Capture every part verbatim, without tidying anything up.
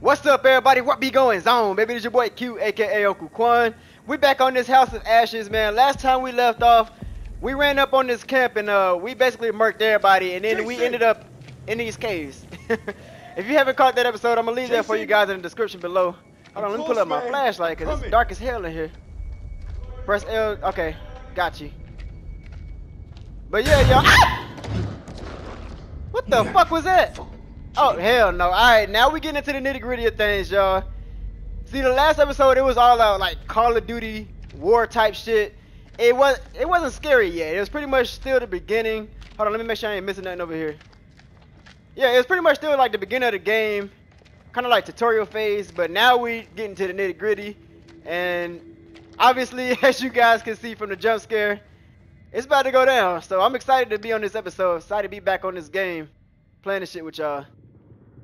What's up, everybody? What be going on, baby? It's your boy Q, aka Uncle Quan. We back on this House of Ashes, man. Last time we left off, we ran up on this camp and uh, we basically murked everybody, and then Jason. we ended up in these caves. If you haven't caught that episode, I'm gonna leave Jason. that for you guys in the description below. Hold on, let me pull up my flashlight because it's dark as hell in here. Press L. Okay, got you. But yeah, y'all. Ah! What the yeah. fuck was that? Oh, hell no. Alright, now we getting into the nitty gritty of things, y'all. See, the last episode, it was all out like Call of Duty, war type shit. It, was, it wasn't scary yet. It was pretty much still the beginning. Hold on, let me make sure I ain't missing nothing over here. Yeah, it was pretty much still like the beginning of the game. Kind of like tutorial phase, but now we getting to the nitty gritty. And obviously, as you guys can see from the jump scare, it's about to go down. So I'm excited to be on this episode. Excited to be back on this game. Playing this shit with y'all.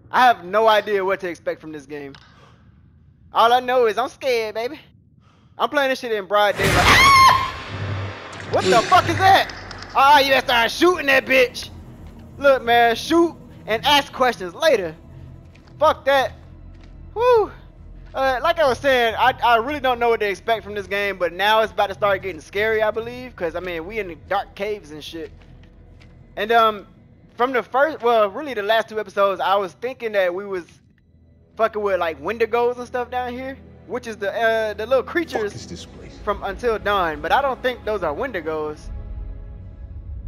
I have no idea what to expect from this game. All I know is I'm scared, baby. I'm playing this shit in broad daylight. Ah! What the fuck is that? Ah, you gotta start shooting that bitch. Look, man, shoot and ask questions later. Fuck that. Woo. Uh, like I was saying, I, I really don't know what to expect from this game, but now it's about to start getting scary, I believe. Because, I mean, we in the dark caves and shit. And, um... From the first, well, really the last two episodes, I was thinking that we was fucking with like Wendigos and stuff down here, which is the uh, the little creatures from Until Dawn. But I don't think those are Wendigos,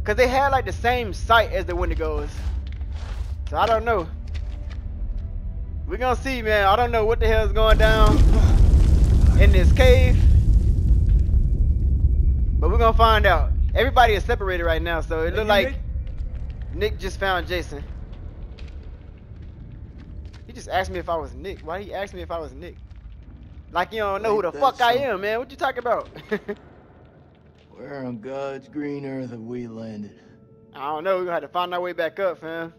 cause they had like the same sight as the Wendigos. So I don't know. We're gonna see, man. I don't know what the hell is going down in this cave, but we're gonna find out. Everybody is separated right now, so it look like Nick just found Jason. He just asked me if I was Nick. Why he asked me if I was Nick? Like you don't know who the fuck I am, man. What you talking about? Where on God's green earth have we landed? I don't know. We're gonna have to find our way back up, fam.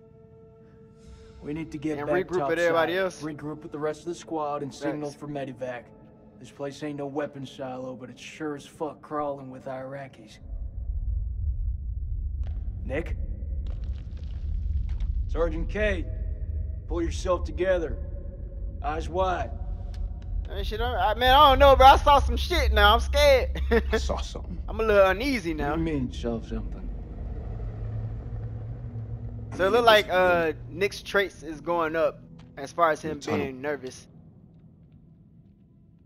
We need to get and back regroup with everybody else. Regroup with the rest of the squad and signal for medevac. This place ain't no weapon silo, but it's sure as fuck crawling with Iraqis. Nick? Sergeant K, pull yourself together. Eyes wide. Man, shit, I, man, I don't know, bro. I saw some shit now. I'm scared. I saw something. I'm a little uneasy now. What do you mean, saw something? So it looked like uh, Nick's traits is going up as far as him being nervous.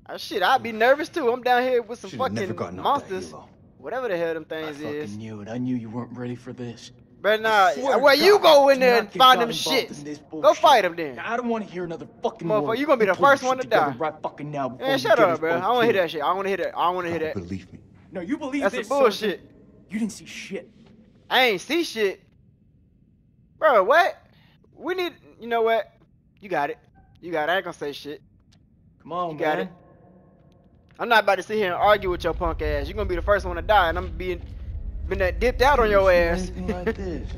Oh, shit, I'd be nervous too. I'm down here with some Should've fucking monsters. Whatever the hell them things I is. I knew it. I knew you weren't ready for this. But nah, where you go in there and find them shits. Go fight them then. Now, I don't want to hear another fucking motherfucker. Word. You gonna be the first one to die. Right fucking now. Man, shut up, bro. I don't wanna hear that shit. I don't wanna hear that. I don't wanna hear that. Believe me. No, you believe this. That's some bullshit. You didn't see shit. I ain't see shit. Bro, what? We need. You know what? You got it. You got it. I ain't gonna say shit. Come on, man. You got it. I'm not about to sit here and argue with your punk ass. You're gonna be the first one to die, and I'm gonna be. Been that dipped out on your ass. Like this.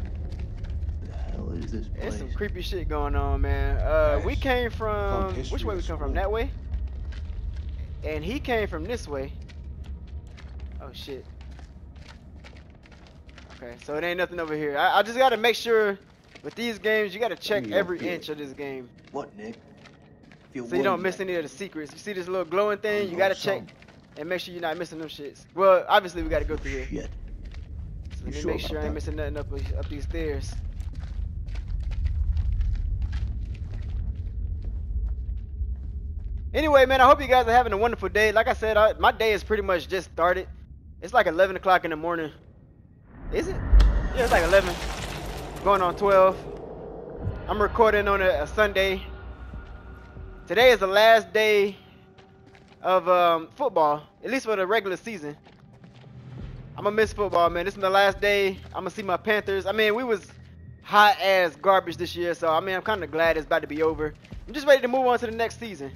The hell is this place? There's some creepy shit going on, man. Uh, we came from which way we come from? That way. And he came from this way. Oh shit. Okay, so it ain't nothing over here. I, I just gotta make sure with these games, you gotta check every inch of this game. What, Nick? So you don't miss any of the secrets. You see this little glowing thing? You gotta check and make sure you're not missing them shits. Well, obviously we gotta go through here. Let me sure make sure I ain't that? missing nothing up, up these stairs. Anyway, man, I hope you guys are having a wonderful day. Like I said, I, my day is pretty much just started. It's like eleven o'clock in the morning. Is it? Yeah, it's like eleven. Going on twelve. I'm recording on a, a Sunday. Today is the last day of um, football, at least for the regular season. I'm gonna miss football, man. This is my last day. I'm gonna see my Panthers. I mean, we was hot ass garbage this year, so I mean, I'm kind of glad it's about to be over. I'm just ready to move on to the next season.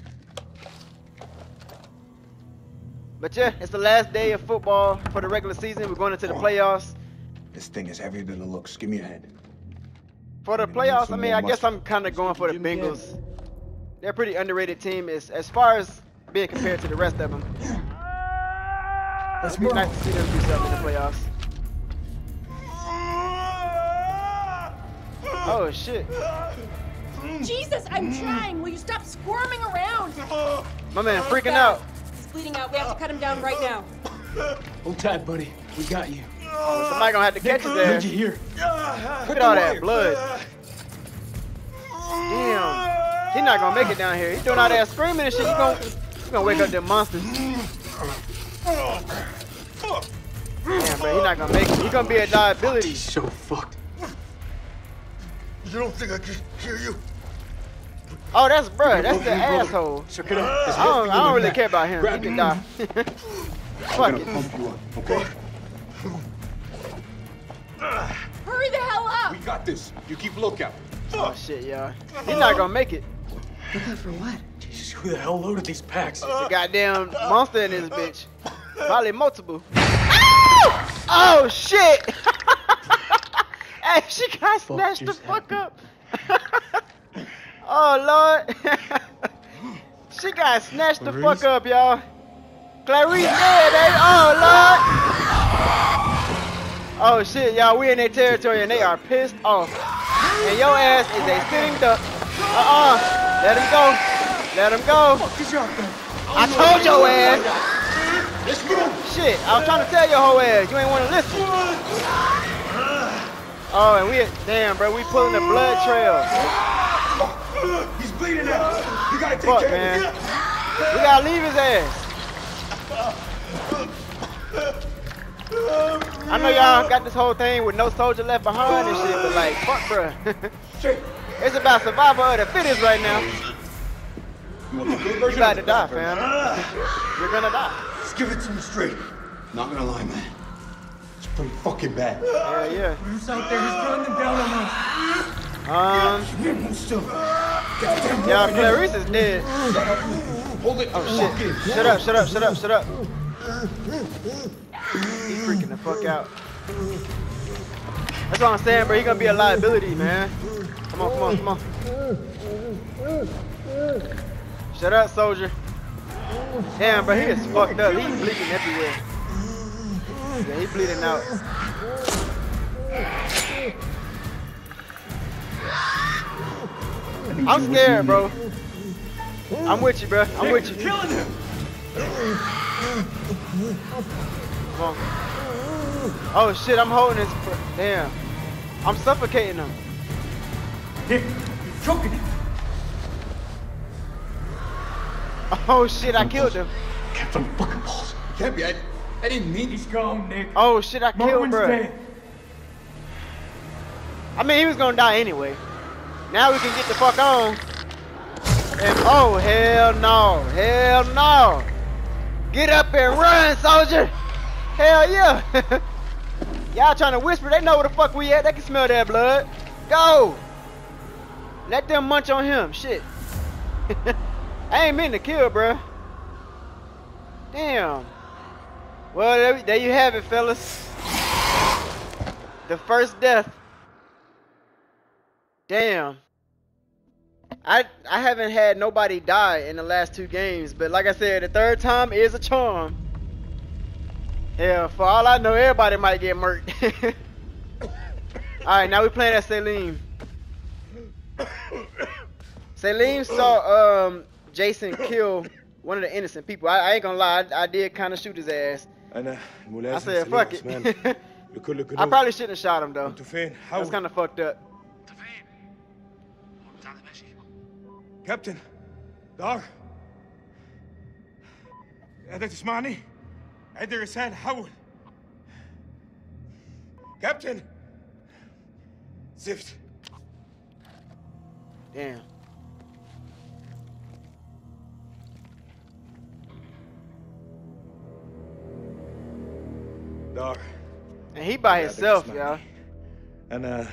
But yeah, it's the last day of football for the regular season. We're going into the playoffs. This thing is heavier than it looks. Give me a hand. For the playoffs, I mean, I guess I'm kind of going for the Bengals. They're a pretty underrated team as as far as being compared to the rest of them. It's be nice to see them do something in the playoffs. Oh shit. Jesus, I'm trying. Will you stop squirming around? My man, freaking out. He's bleeding out. We have to cut him down right now. Hold tight, buddy. We got you. Oh, somebody gonna have to catch you there. Did you hear? Look at all that blood. Damn. He's not gonna make it down here. He's doing all that screaming and shit. He's gonna, he's gonna wake up them monsters. Damn, bro. He's not gonna make it. He's gonna be a liability. He's so fucked. You don't think I can hear you? Oh, that's bruh. That's the asshole. Check it out. I don't, I don't really care about him. He can die. Fuck it. Pump you up, okay? Hurry the hell up! We got this. You keep lookout. Oh shit, y'all. He's not gonna make it. Look out for what? Jesus, who the hell loaded these packs? There's a goddamn monster in this bitch. Probably multiple. Oh! Oh shit! Hey, she got fuck snatched the fuck happened. Up. Oh lord. She got snatched Clarice? The fuck up, y'all. Clarice dead, eh? Oh lord. Oh shit, y'all, we in their territory and they are pissed off. And your ass is a sitting duck. Uh-uh. Let him go. Let him go. I told your ass. Shit, I was trying to tell your whole ass. You ain't wanna listen. Oh, and we, damn, bro, we pulling the blood trail. He's bleeding out. You gotta take fuck, care man. Of him. We gotta leave his ass. I know y'all got this whole thing with no soldier left behind and shit, but like, fuck, bro. It's about survival of the fittest right now. You're about to die, fam. You're gonna die. Let's give it to me straight. Not gonna lie, man. Pretty fucking bad. Yeah, yeah. Bruce out there, he's throwing them down on us. Um. Y'all, Clarice is dead. Hold it. Oh shit. Shut up, shut up, shut up, shut up. He's freaking the fuck out. That's what I'm saying, bro. He's gonna be a liability, man. Come on, come on, come on. Shut up, soldier. Damn, bro, he is fucked up. He's bleeding everywhere. Yeah, he's bleeding out. I'm scared, bro. I'm with you, bro. I'm with you. Killing him. Come on. Oh shit, I'm holding his. Damn. I'm suffocating him. You're choking him. Oh shit, I killed him. Can't find fucking balls. Can't be. I didn't mean he's gone, Nick. Oh shit, I killed bro. I mean, he was gonna die anyway. Now we can get the fuck on. And oh hell no, hell no! Get up and run, soldier! Hell yeah! Y'all trying to whisper? They know where the fuck we at. They can smell that blood. Go! Let them munch on him. Shit. I ain't meant to kill, bro. Damn. Well, there you have it, fellas. The first death. Damn. I I haven't had nobody die in the last two games, but like I said, the third time is a charm. Hell, for all I know, everybody might get murked. Alright, now we playing at Selim. Selim saw um Jason kill one of the innocent people. I, I ain't gonna lie, I, I did kind of shoot his ass. I said, fuck it. I probably shouldn't have shot him, though. That's kind of fucked up. Captain, Dar. هذا تسمعني؟ عندي رسالة حول. Captain. Zift. Damn. Dar. And he by himself, y'all. And uh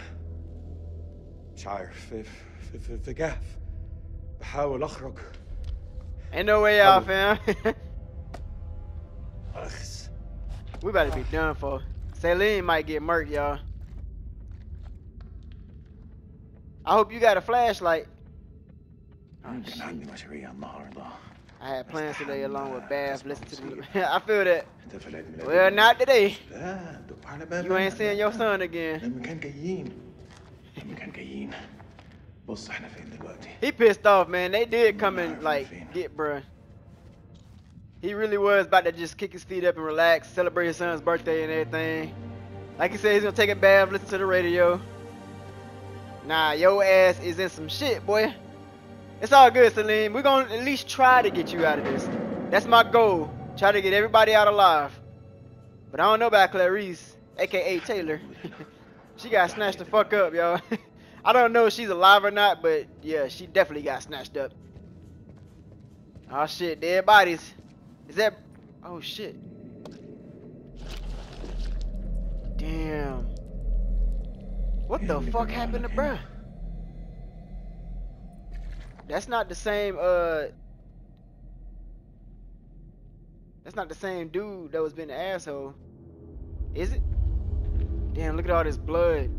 ain't no way out, fam. We about to be done for. Selim might get murked, y'all. I hope you got a flashlight. Oh, I had plans today along with Bath. Listen to the. I feel that. Well, not today. You ain't seeing your son again. He pissed off, man. They did come and like get bruh. He really was about to just kick his feet up and relax, celebrate his son's birthday and everything. Like he said, he's gonna take a bath, listen to the radio. Nah, your ass is in some shit, boy. It's all good, Salim. We're gonna at least try to get you out of this. That's my goal. Try to get everybody out alive. But I don't know about Clarice, aka Taylor. She got snatched the fuck up, y'all. I don't know if she's alive or not, but yeah, she definitely got snatched up. Oh shit, dead bodies. Is that... oh shit. Damn. What the fuck happened to bruh? That's not the same, uh... that's not the same dude that was being an asshole. Is it? Damn, look at all this blood.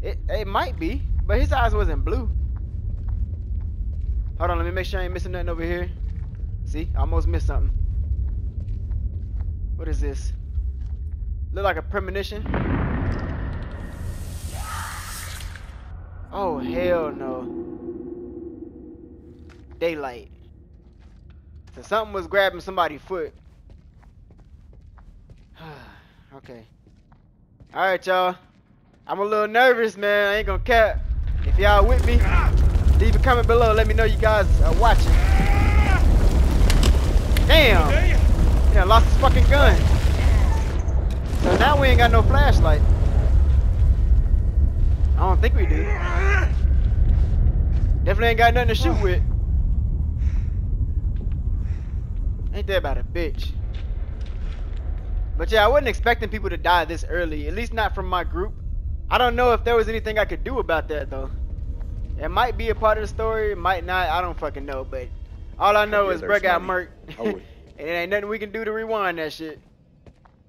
It, it might be, but his eyes wasn't blue. Hold on, let me make sure I ain't missing nothing over here. See, I almost missed something. What is this? Look like a premonition. Oh, hell no. Daylight. So something was grabbing somebody's foot. Okay. Alright, y'all. I'm a little nervous, man. I ain't gonna cap. If y'all with me, leave a comment below. Let me know you guys are watching. Damn! Yeah, lost his fucking gun. So now we ain't got no flashlight. I don't think we do. Definitely ain't got nothing to shoot with. Ain't that about a bitch? But yeah, I wasn't expecting people to die this early. At least not from my group. I don't know if there was anything I could do about that, though. It might be a part of the story, it might not. I don't fucking know, but all I know is bruh got murked. And it ain't nothing we can do to rewind that shit.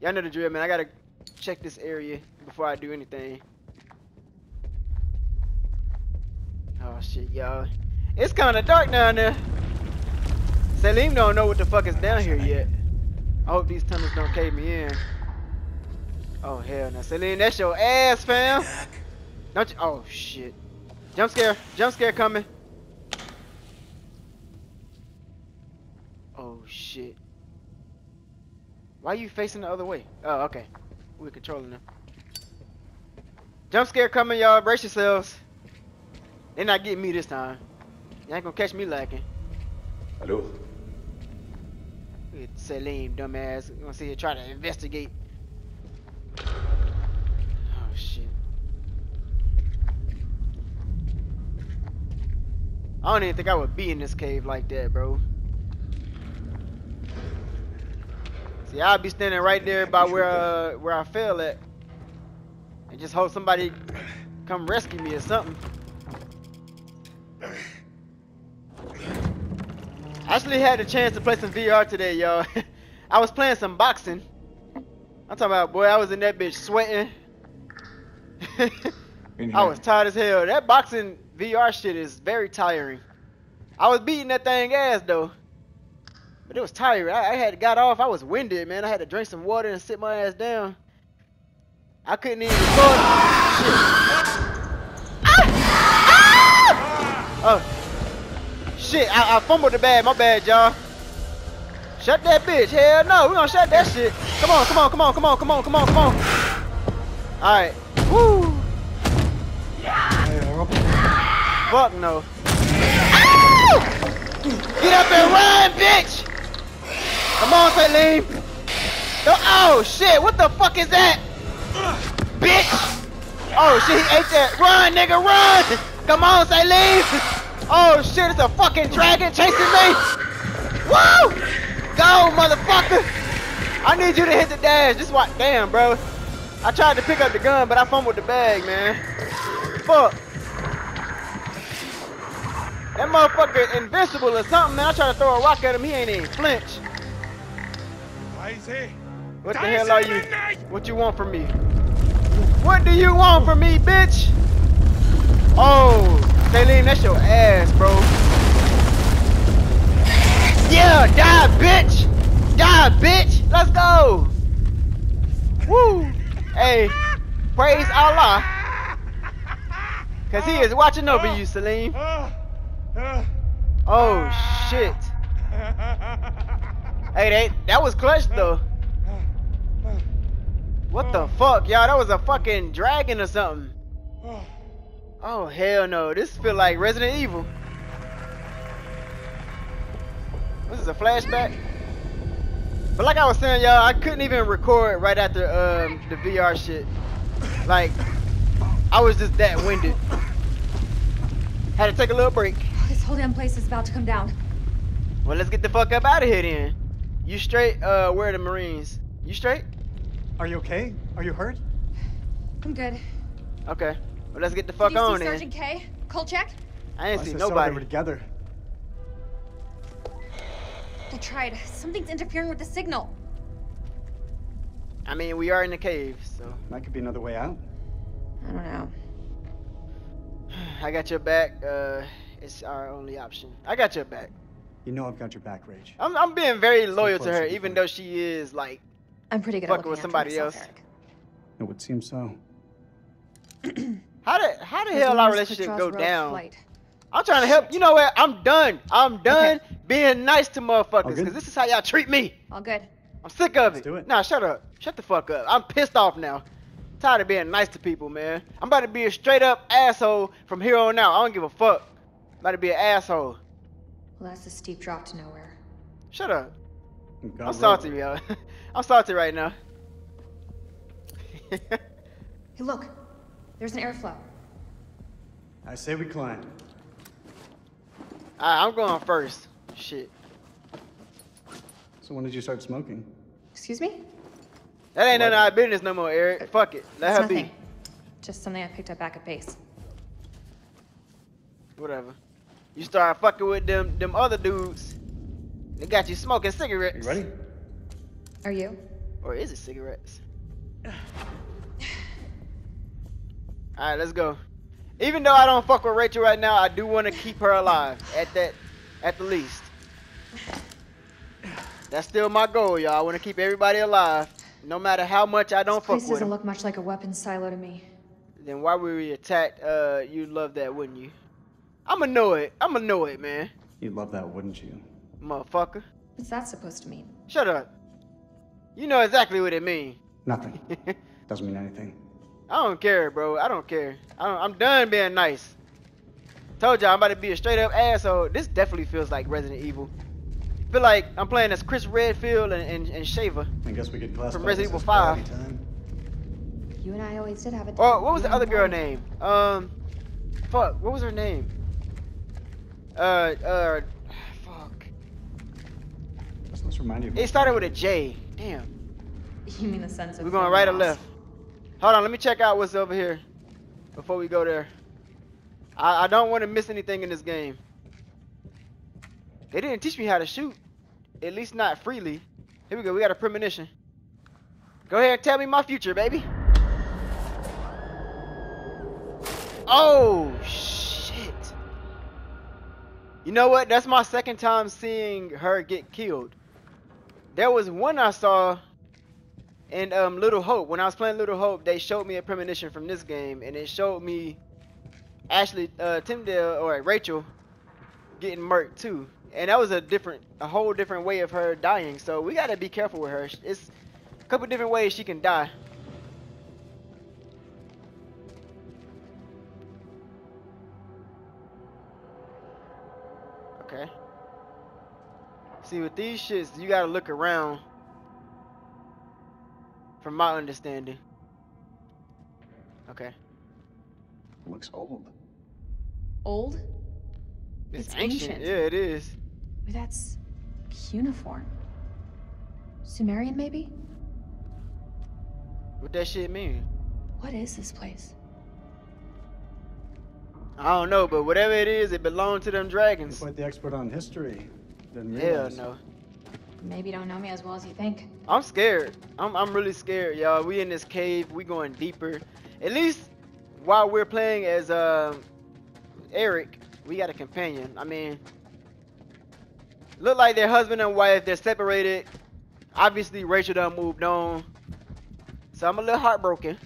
Y'all know the drill, man. I gotta check this area before I do anything. Oh, shit, y'all. It's kind of dark down there. Salim don't know what the fuck is down here yet. I hope these tunnels don't cave me in. Oh, hell no. Celine, that's your ass, fam. Don't you? Oh, shit. Jump scare. Jump scare coming. Oh, shit. Why are you facing the other way? Oh, okay. We're controlling them. Jump scare coming, y'all. Brace yourselves. They're not getting me this time. They ain't gonna catch me lacking. Hello? It's Salim, dumbass. We're gonna see you try to investigate. Oh shit. I don't even think I would be in this cave like that, bro. See, I'll be standing right there by where uh, where I fell at. And just hope somebody come rescue me or something. I actually had a chance to play some V R today, y'all. I was playing some boxing. I'm talking about, boy, I was in that bitch sweating. I was tired as hell. That boxing V R shit is very tiring. I was beating that thing ass, though. But it was tiring. I, I had got off. I was winded, man. I had to drink some water and sit my ass down. I couldn't even record. Ah! Ah! Oh, shit. I, I fumbled the bag. My bad, y'all. Shut that bitch. Hell no. We're gonna shut that shit. Come on, come on, come on, come on, come on, come on, come on. Alright. Woo. Yeah. Fuck no. Ow! Get up and run, bitch! Come on, Salim. Oh shit, what the fuck is that? Bitch! Oh shit, he ate that. Run, nigga, run! Come on, Salim! Oh shit, it's a fucking dragon chasing me! Woo! Go, motherfucker! I need you to hit the dash. Just watch. Damn, bro. I tried to pick up the gun, but I fumbled the bag, man. Fuck. That motherfucker invincible or something, man. I tried to throw a rock at him. He ain't even flinch. What the hell are you? What you want from me? What do you want from me, bitch? Oh, Saline, that's your ass, bro. Yeah, die, bitch! Die, bitch! Let's go! Woo! Hey, praise Allah! Cause he is watching over you, Salim. Oh shit. Hey, that that was clutch though. What the fuck, y'all? That was a fucking dragon or something. Oh hell no! This feel like Resident Evil. This is a flashback. But like I was saying, y'all, I couldn't even record right after um, the V R shit. Like, I was just that winded. Had to take a little break. This whole damn place is about to come down. Well, let's get the fuck up out of here then. You straight? Uh, where are the Marines? You straight? Are you okay? Are you hurt? I'm good. Okay. Well, let's get the fuck on then. Did you see Sergeant K? Cold check? I ain't see nobody. They were together. They tried. Something's interfering with the signal. I mean, we are in the cave, so. That could be another way out. I don't know. I got your back. Uh, it's our only option. I got your back. You know I've got your back, Rach. I'm, I'm being very loyal to her, even though she is, like, I'm pretty good at fucking with somebody else. It would seem so. How the, how the hell our relationship go down? Flight. I'm trying to help. You know what? I'm done. I'm done okay. being nice to motherfuckers because this is how y'all treat me. All good. I'm sick of Let's it. do it. Nah, shut up. Shut the fuck up. I'm pissed off now. I'm tired of being nice to people, man. I'm about to be a straight up asshole from here on out. I don't give a fuck. I'm about to be an asshole. Well, that's a steep drop to nowhere. Shut up. I'm right. salty, y'all. I'm salty right now. Hey, look. There's an airflow. I say we climb. Alright, I'm going first. Shit. So when did you start smoking? Excuse me? That ain't none of our business no more, Eric. Uh, Fuck it. Let her be. Just something I picked up back at base. Whatever. You start fucking with them them other dudes. They got you smoking cigarettes. You ready? Are you? Or is it cigarettes? Alright, let's go. Even though I don't fuck with Rachel right now, I do want to keep her alive at that, at the least. That's still my goal, y'all. I want to keep everybody alive, no matter how much I don't fuck with them. This place doesn't look much like a weapons silo to me. Then why were we attacked? Uh, you'd love that, wouldn't you? I'ma know it. I'ma know it, man. You'd love that, wouldn't you? Motherfucker. What's that supposed to mean? Shut up. You know exactly what it means. Nothing. Doesn't mean anything. I don't care, bro. I don't care. I don't, I'm done being nice. Told y'all I'm about to be a straight up asshole. This definitely feels like Resident Evil. Feel like I'm playing as Chris Redfield and, and, and Shaver. I guess we could classify from Resident Evil Five. Time. You and I always did have a. Oh, what was the other girl name? Um, fuck. What was her name? Uh, uh, fuck. Let's, let's remind you. It started with a J. Damn. You mean the sense of? We're going right or left. Hold on, let me check out what's over here before we go there. I, I don't want to miss anything in this game. They didn't teach me how to shoot, at least not freely. Here we go, we got a premonition. Go ahead and tell me my future, baby. Oh, shit. You know what? That's my second time seeing her get killed. There was one I saw. And um, Little Hope, when I was playing Little Hope, they showed me a premonition from this game, and it showed me Ashley, uh, Timdale, or Rachel getting murked too. And that was a different, a whole different way of her dying. So we gotta be careful with her. It's a couple different ways she can die. Okay. See, with these shits, you gotta look around. From my understanding. Okay. It looks old. Old? It's, it's ancient. ancient. Yeah, it is. But that's cuneiform. Sumerian, maybe? What that shit mean? What is this place? I don't know, but whatever it is, it belonged to them dragons. Quite the expert on history. Didn't realize. Hell no. Maybe you don't know me as well as you think. I'm scared. I'm, I'm really scared, y'all. We in this cave. We going deeper. At least while we're playing as uh, Eric, we got a companion. I mean, look like they're husband and wife. They're separated. Obviously, Rachel done moved on. So I'm a little heartbroken.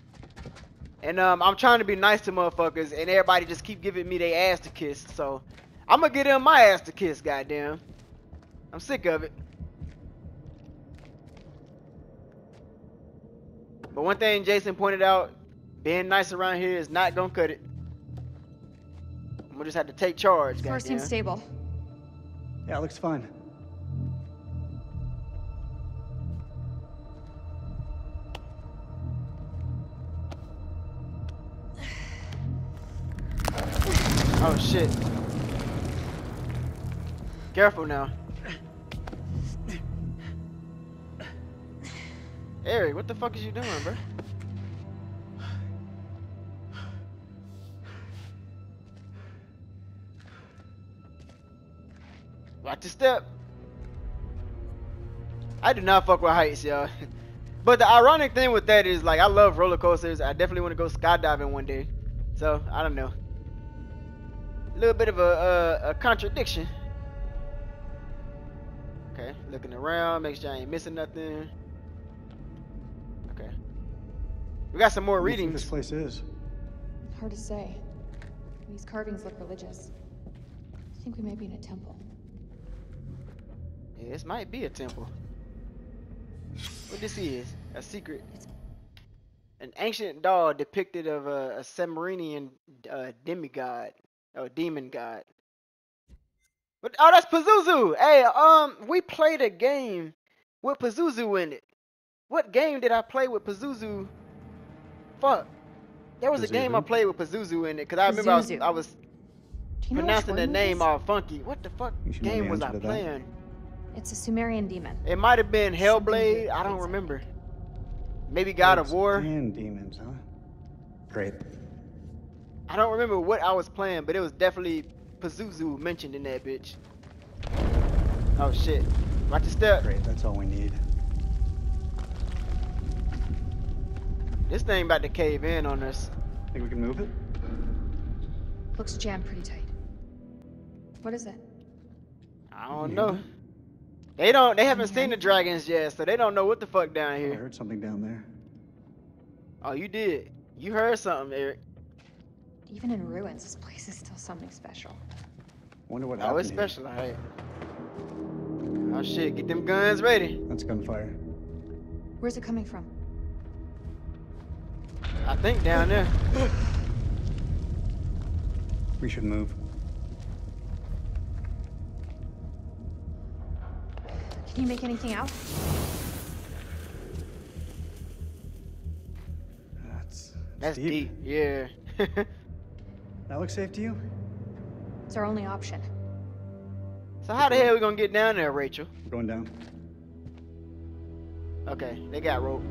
And um, I'm trying to be nice to motherfuckers, and everybody just keep giving me their ass to kiss. So I'm gonna get them my ass to kiss, goddamn. I'm sick of it. But one thing Jason pointed out, being nice around here is not gonna cut it. I'm gonna just have to take charge, goddamn. First seems stable. Yeah, it looks fine. Oh shit. Careful now. Harry, what the fuck is you doing, bro? Watch your step. I do not fuck with heights, y'all. But the ironic thing with that is, like, I love roller coasters. I definitely want to go skydiving one day. So, I don't know. A little bit of a, uh, a contradiction. Okay, looking around, make sure I ain't missing nothing. Okay, we got some more readings. What do you think this place is? Hard to say. These carvings look religious. I think we may be in a temple. Yeah, this might be a temple. What this is? A secret. It's an ancient doll depicted of a, a Submarinian uh, demigod. Oh, demon god. But oh, that's Pazuzu. Hey, um, we played a game with Pazuzu in it. What game did I play with Pazuzu? Fuck. There was Pazuzu? a game I played with Pazuzu in it because I remember I was, I was pronouncing the name all funky. What the fuck game was I playing? It's a Sumerian demon. It might have been Hellblade. I don't remember. Maybe God of War. And demons, huh? Great. I don't remember what I was playing, but it was definitely Pazuzu mentioned in that bitch. Oh shit. Watch your step. Great, that's all we need. This thing about to cave in on us. Think we can move it? Looks jammed pretty tight. What is it? I don't yeah. know. They don't they haven't okay. seen the dragons yet, so they don't know what the fuck down here. I heard something down there. Oh, you did. You heard something, Eric. Even in ruins, this place is still something special. Wonder what happened. Oh, it's special, alright. Oh shit, get them guns ready. That's gunfire. Where's it coming from? I think down there. We should move. Can you make anything out? That's, that's, that's deep. deep. Yeah. That looks safe to you? It's our only option. So how the hell are we gonna get down there, Rachel? We're going down. Okay, they got rope.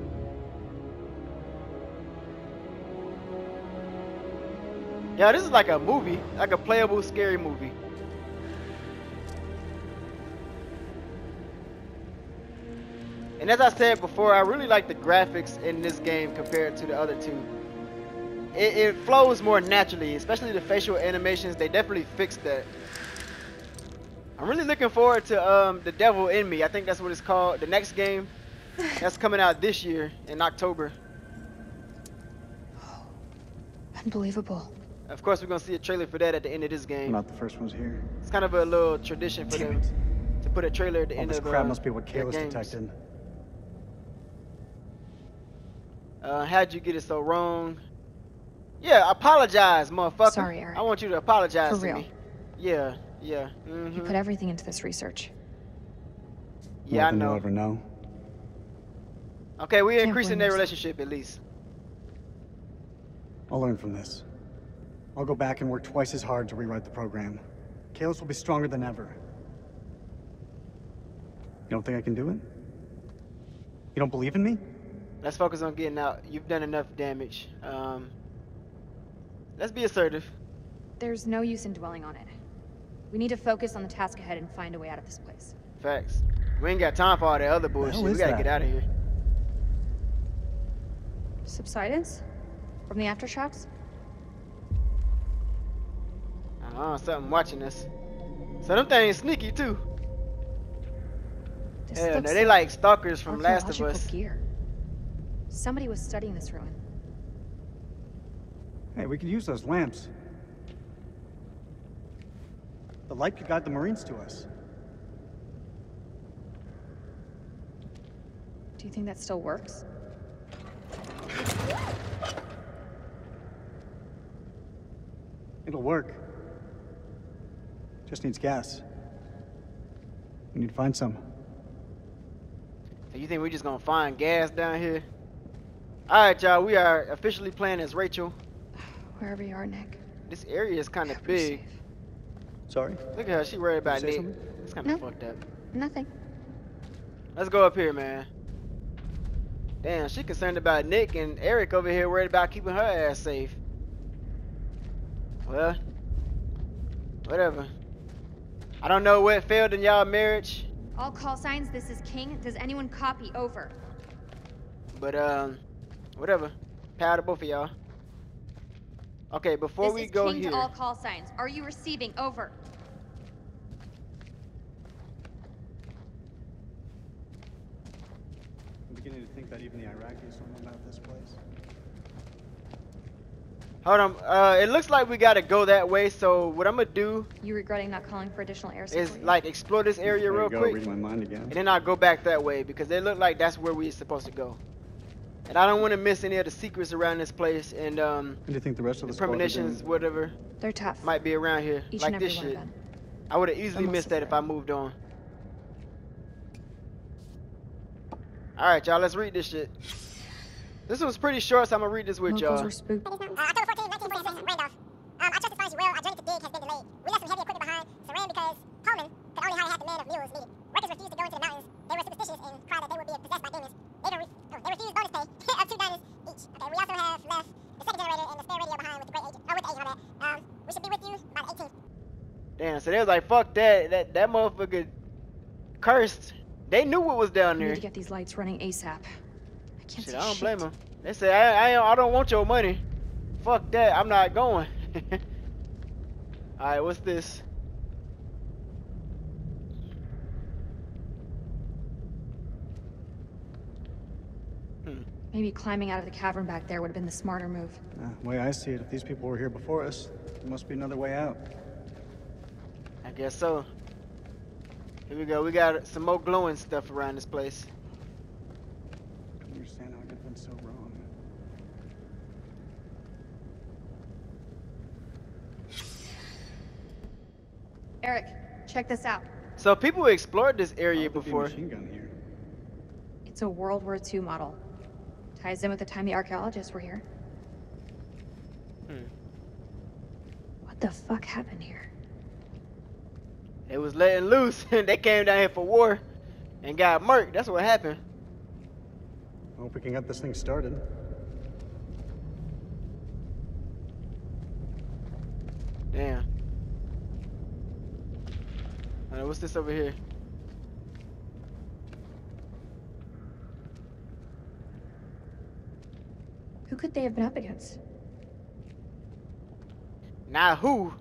Yeah, this is like a movie, like a playable scary movie. And as I said before, I really like the graphics in this game compared to the other two. It, it flows more naturally, especially the facial animations. They definitely fixed that. I'm really looking forward to um, The Devil In Me. I think that's what it's called. The next game that's coming out this year in October. Oh, unbelievable. Of course, we're going to see a trailer for that at the end of this game. Not the first one's here. It's kind of a little tradition for them to put a trailer at the All end of the game. This crap uh, must be what Kayla's detected. Uh, how'd you get it so wrong? Yeah, apologize, motherfucker. Sorry, Eric. I want you to apologize for real. to me. Yeah, yeah. Mm-hmm. You put everything into this research. Yeah, Nothing I know. You'll ever know. Okay, we're Can't increasing their relationship at least. I'll learn from this. I'll go back and work twice as hard to rewrite the program. Kalos will be stronger than ever. You don't think I can do it? You don't believe in me? Let's focus on getting out. You've done enough damage. Um... Let's be assertive. There's no use in dwelling on it. We need to focus on the task ahead and find a way out of this place. Facts. We ain't got time for all that other bullshit. We gotta that? get out of here. Subsidence? From the aftershocks? Uh-huh, something watching us. So them things sneaky too. This Hell, no, they like stalkers from Last of Us. Gear. Somebody was studying this ruin. Hey, we could use those lamps. The light could guide the Marines to us. Do you think that still works? It'll work. Just needs gas. We need to find some. So you think we're just gonna find gas down here? Alright, y'all, we are officially playing as Rachel. Wherever you are, Nick. This area is kind of big. Safe. Sorry? Look at her, she worried about Nick. It's kind of no, fucked up. Nothing. Let's go up here, man. Damn, she concerned about Nick, and Eric over here worried about keeping her ass safe. Well, whatever. I don't know what failed in y'all marriage. All call signs, this is King. Does anyone copy? Over. But, um, whatever. Power to both of y'all. Okay, before this we go here. This is King to all call signs. Are you receiving? Over. I'm beginning to think that even the Iraqis don't know about this place. Hold on. Uh, it looks like we gotta go that way. So what I'm gonna do? You regretting not calling for additional air support? Is like explore this area real go, quick, read my mind again. And then I'll go back that way because it looked like that's where we're supposed to go. And I don't want to miss any of the secrets around this place and um. Do you think the rest of the, the premonitions, whatever, they're tough, might be around here? Each like and every this one shit. Of them. I would have easily missed that if I moved on. All right, y'all. Let's read this shit. This one's pretty short, so I'm gonna read this with y'all. Um, I trust as far as you will, our journey to dig has been delayed. We left some heavy equipment behind, Saran because Coleman could only hire half the men of mules needed. Workers refused to go into the mountains. They were superstitious and cried that they would be possessed by demons. They, re oh, they refused bonus pay of two diners each. Okay, we also have left the second generator and the spare radio behind with the great agent. Oh, with the agent on that. Um, we should be with you by the eighteenth. Damn, so they was like, fuck that. That, that motherfucker cursed. They knew what was down there. We need to get these lights running ASAP. I can't shit, I don't shit. blame them. They said, I, I, I don't want your money. Fuck that, I'm not going. Alright, what's this? Hmm. Maybe climbing out of the cavern back there would have been the smarter move. Uh, the way I see it, if these people were here before us, there must be another way out. I guess so. Here we go, we got some more glowing stuff around this place. I don't understand how I could have been so wrong. Eric, check this out. So people explored this area before. Machine gun here. It's a World War Two model. Ties in with the time the archaeologists were here. Hmm. What the fuck happened here? It was letting loose, and they came down here for war and got murked. That's what happened. I hope we can get this thing started. Damn. Alright, what's this over here? Who could they have been up against? Now who?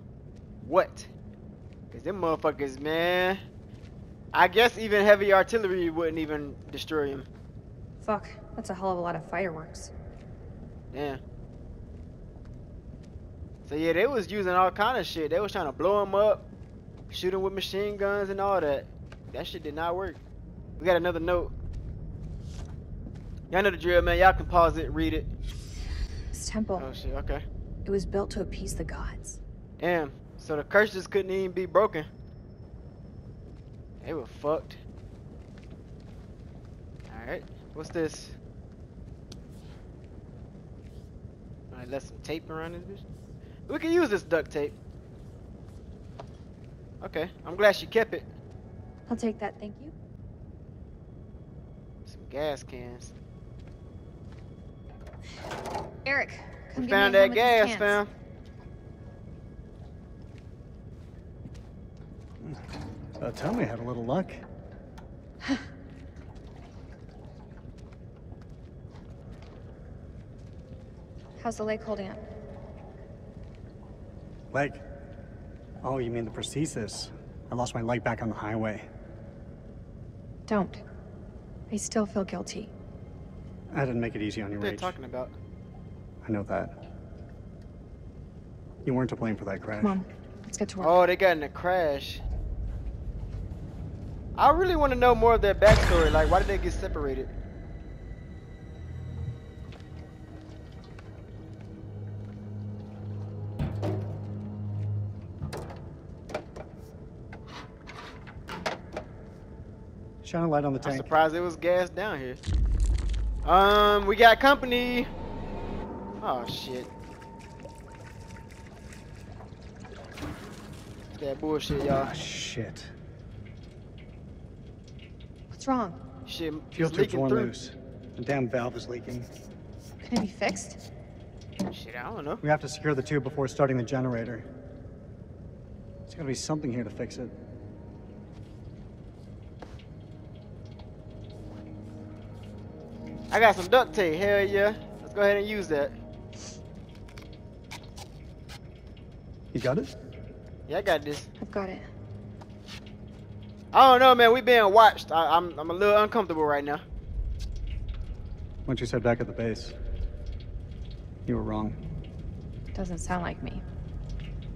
What? Cause them motherfuckers, man. I guess even heavy artillery wouldn't even destroy him. Fuck, that's a hell of a lot of fireworks. Yeah. So yeah, they was using all kind of shit. They was trying to blow him up. Shooting with machine guns and all that. That shit did not work. We got another note. Y'all know the drill, man. Y'all can pause it, read it. This temple. Oh shit, okay. It was built to appease the gods. Damn. So the curses couldn't even be broken. They were fucked. Alright. What's this? Alright, left some tape around this bitch. We can use this duct tape. Okay, I'm glad she kept it. I'll take that, thank you. Some gas cans. Eric, come we found that gas, fam. Uh, tell me I had a little luck. How's the lake holding up? Lake? Oh, you mean the prosthesis? I lost my leg back on the highway. Don't. I still feel guilty. I didn't make it easy on you, Rach. What are you talking about? I know that. You weren't to blame for that crash. Come on, let's get to work. Oh, they got in a crash. I really want to know more of their backstory. Like, why did they get separated? Shine a light on the tank. I'm surprised it was gas down here. Um, we got company. Oh shit. That bullshit, y'all. Oh, shit. What's wrong? Shit, fuel tubes worn loose. The damn valve is leaking. Can it be fixed? Shit, I don't know. We have to secure the tube before starting the generator. There's gotta be something here to fix it. I got some duct tape, hell yeah. Let's go ahead and use that. You got it? Yeah, I got this. I've got it. I don't know, man. We being watched. I, I'm, I'm a little uncomfortable right now. Once you said back at the base, you were wrong. Doesn't sound like me.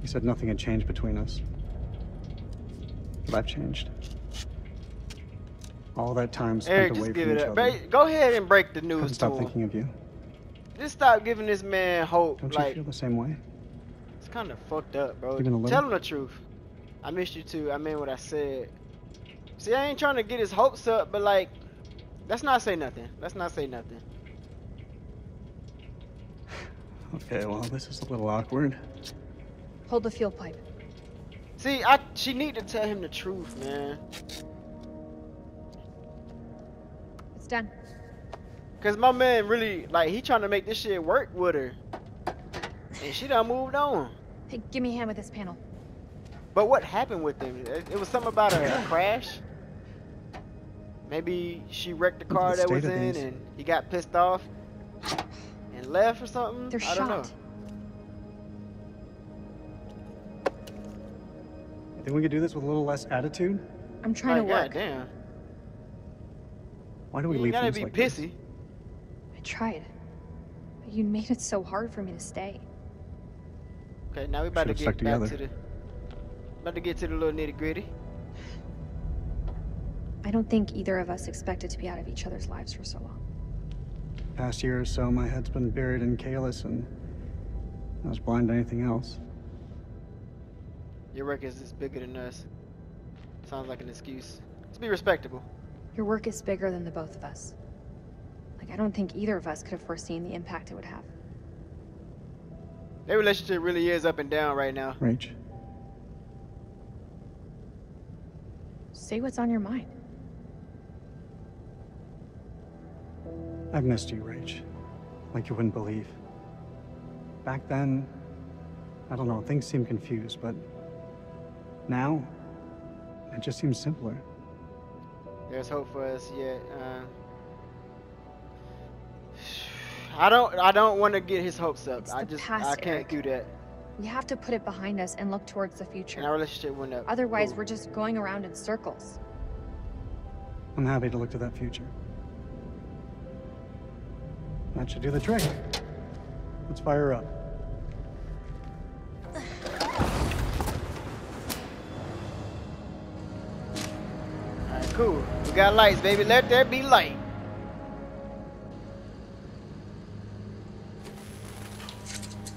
You said nothing had changed between us. But I've changed. All that time spent Eric, away from each other. Ba go ahead and break the news. Couldn't stop to thinking him. Of you. Just stop giving this man hope. Don't like, you feel the same way? It's kind of fucked up, bro. Tell him the truth. I missed you too. I mean what I said. See, I ain't trying to get his hopes up, but like, let's not say nothing. Let's not say nothing. Okay, well, this is a little awkward. Hold the fuel pipe. See, I she need to tell him the truth, man. Done. Cause my man really like he trying to make this shit work with her, and she done moved on. Hey, give me a hand with this panel. But what happened with them? It, it was something about a, a crash. Maybe she wrecked the car the that was in, these. And he got pissed off and left or something. They're I shot. Don't know. I think we could do this with a little less attitude. I'm trying like, to work. God damn. Why do we you leave gotta be like pissy. This? I tried, but you made it so hard for me to stay. Okay, now we about to get back together. to the, about to get to the little nitty gritty. I don't think either of us expected to be out of each other's lives for so long. Past year or so, my head's been buried in Kalis, and I was blind to anything else. Your work is just bigger than us. Sounds like an excuse. Let's be respectable. Your work is bigger than the both of us. Like, I don't think either of us could have foreseen the impact it would have. Their relationship really is up and down right now. Rach. Say what's on your mind. I've missed you, Rach. Like you wouldn't believe. Back then, I don't know, things seemed confused, but now, it just seems simpler. There's hope for us yet. Uh, I don't. I don't want to get his hopes up. I just. Past, I can't Eric. do that. We have to put it behind us and look towards the future. And our relationship went up. Otherwise, Ooh. we're just going around in circles. I'm happy to look to that future. That should do the trick. Let's fire up. Cool. We got lights, baby. Let there be light.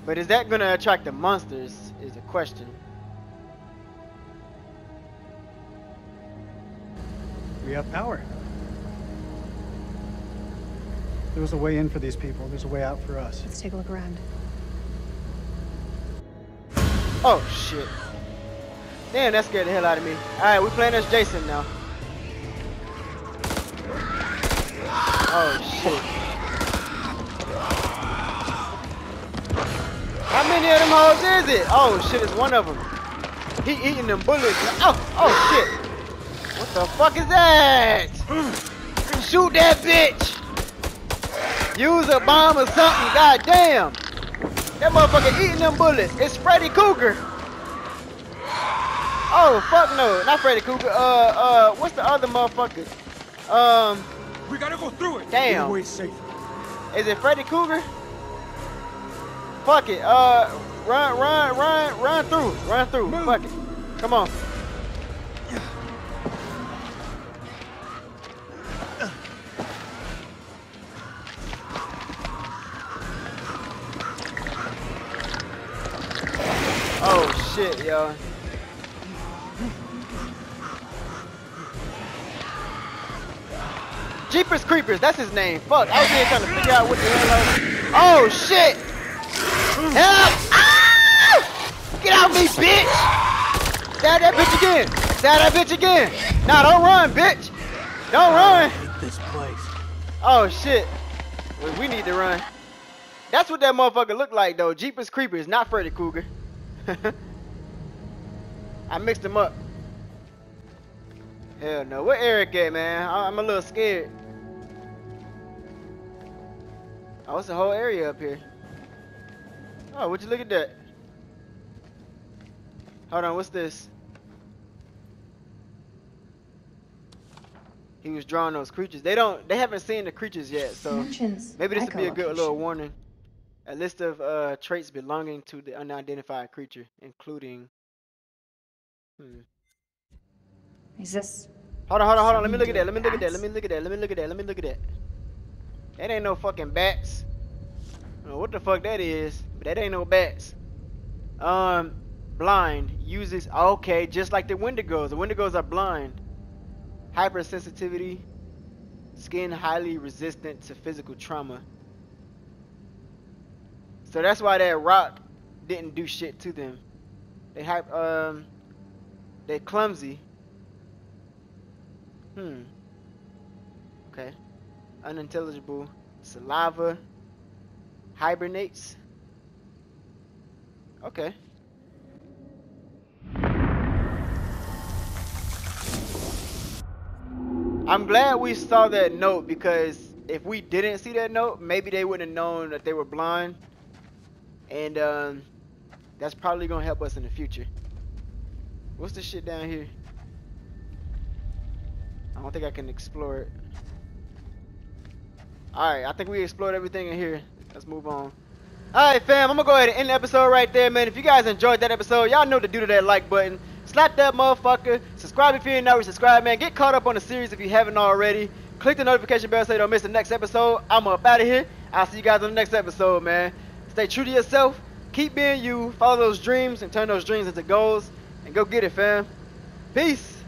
But is that gonna attract the monsters? Is the question. We have power. There was a way in for these people. There's a way out for us. Let's take a look around. Oh shit! Damn, that scared the hell out of me. All right, we playing as Jason now. Oh shit. How many of them hoes is it? Oh shit, it's one of them. He eating them bullets. Oh, oh shit. What the fuck is that? Shoot that bitch. Use a bomb or something. God damn. That motherfucker eating them bullets. It's Freddy Krueger. Oh fuck no. Not Freddy Krueger. Uh, uh, what's the other motherfucker? Um. We gotta go through it. Damn. Is it Freddy Krueger? Fuck it. Uh, run, run, run, run through, run through. Move. Fuck it. Come on. Oh shit, y'all. Jeepers Creepers, that's his name. Fuck, I was here trying to figure out what the hell. Oh shit! Help! Ah! Get out of me, bitch! Stab that bitch again! Stab that bitch again! Nah, don't run, bitch! Don't run! This place. Oh shit! Well, we need to run. That's what that motherfucker looked like though. Jeepers Creepers, not Freddy Krueger. I mixed him up. Hell no. Where Eric at, man? I'm a little scared. Oh, it's a whole area up here. Oh, would you look at that? Hold on, what's this? He was drawing those creatures. They don't they haven't seen the creatures yet, so maybe this would be a good little warning. A list of uh traits belonging to the unidentified creature, including hmm. Is this? Hold on, hold on, hold on. Let me look at that. Let me look at that. Let me look at that. Let me look at that. Let me look at that. That ain't no fucking bats. I don't know what the fuck that is, but that ain't no bats. Um, blind uses okay, just like the Wendigos. The Wendigos are blind. Hypersensitivity, skin highly resistant to physical trauma. So that's why that rock didn't do shit to them. They hype. Um, they clumsy. Hmm. Okay. Unintelligible. Saliva. Hibernates. Okay. I'm glad we saw that note, because if we didn't see that note, maybe they wouldn't have known that they were blind. And um, that's probably gonna help us in the future. What's this shit down here? I don't think I can explore it. Alright, I think we explored everything in here. Let's move on. Alright fam, I'm gonna go ahead and end the episode right there, man. If you guys enjoyed that episode, y'all know what to do to that like button. Slap that motherfucker. Subscribe if you ain't already subscribed, man. Get caught up on the series if you haven't already. Click the notification bell so you don't miss the next episode. I'm up out of here. I'll see you guys on the next episode, man. Stay true to yourself. Keep being you. Follow those dreams and turn those dreams into goals. And go get it, fam. Peace.